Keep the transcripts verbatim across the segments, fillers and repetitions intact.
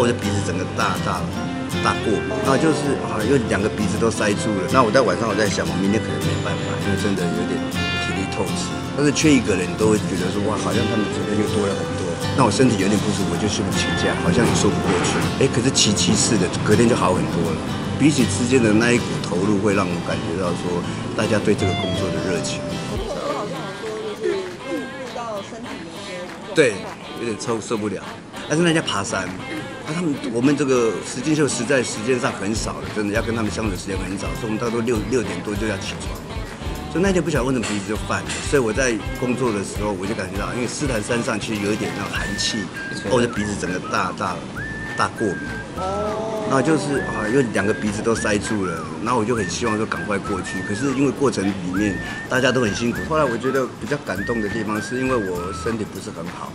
哦，这鼻子整个大大大过敏，然后就是啊，又两个鼻子都塞住了。那我在晚上我在想，我明天可能没办法，因为真的有点体力透支。但是缺一个人，你都会觉得说哇，好像他们昨天又多了很多。那我身体有点不舒服，我就休了请假，好像也说不过去。哎，可是奇迹似的，隔天就好很多了。彼此之间的那一股投入，会让我感觉到说大家对这个工作的热情。我好像有说就是顾到身体有些对，有点受受不了。但是人家爬山。 啊、他们我们这个实境秀实在时间上很少了，真的要跟他们相处的时间很少，所以我们大概都六六点多就要起床。所以那天不晓得为什么鼻子就犯了，所以我在工作的时候我就感觉到，因为斯坦山上其实有一点那种寒气，哦，我的鼻子整个大大大过敏。哦。然后就是啊，有两个鼻子都塞住了，然后我就很希望说赶快过去，可是因为过程里面大家都很辛苦。后来我觉得比较感动的地方是因为我身体不是很好。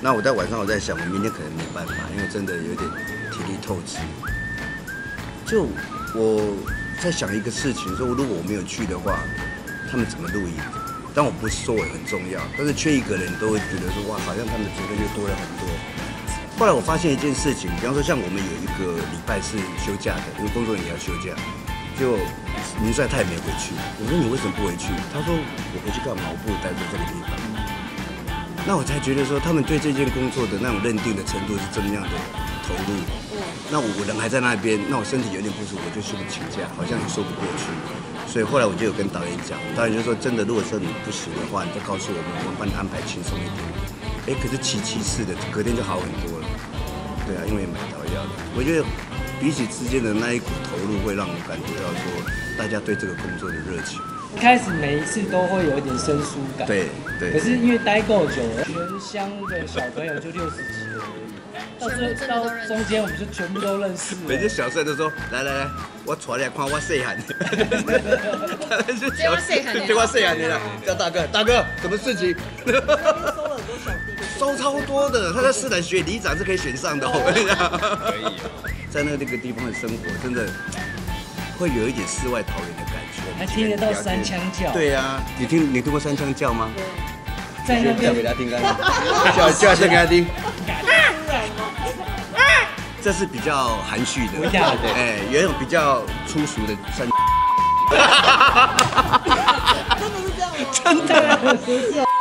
那我在晚上我在想，我明天可能没办法，因为真的有点体力透支。就我在想一个事情，说如果我没有去的话，他们怎么录影？但我不是说我很重要，但是缺一个人都会觉得说哇，好像他们觉得就多了很多。后来我发现一件事情，比方说像我们有一个礼拜是休假的，因为工作人员也要休假，就林帅他也没回去。我说你为什么不回去？他说我回去干嘛？我不如待在这个地方。 那我才觉得说，他们对这件工作的那种认定的程度是怎么样的投入。那我我人还在那边，那我身体有点不舒服，我就休了请假，好像也说不过去。所以后来我就有跟导演讲，导演就说真的，如果说你不行的话，你就告诉我们，我们帮你安排轻松一点。哎，可是奇迹似的，隔天就好很多了。对啊，因为买到药了。我觉得彼此之间的那一股投入，会让我感觉到说，大家对这个工作的热情。 一开始每一次都会有一点生疏感，对对。可是因为待够久了，原乡的小朋友就六十几了，到最后到中间我们就全部都认识了。每次小帅都说：“来来来，我传来看我细汉。”叫我细汉，叫我细汉的啦，叫大哥，大哥，什么事情？收了很多小弟弟，收超多的。他在市南学里长是可以选上的，我跟你讲。可以，在那那个地方的生活真的。 会有一点世外桃源的感觉，还听得到三枪叫。对啊，你听你听过三枪叫吗？在那边叫给他听，叫叫一声给他听。这是比较含蓄的，哎，有一种比较粗俗的三。真的是这样吗？真的。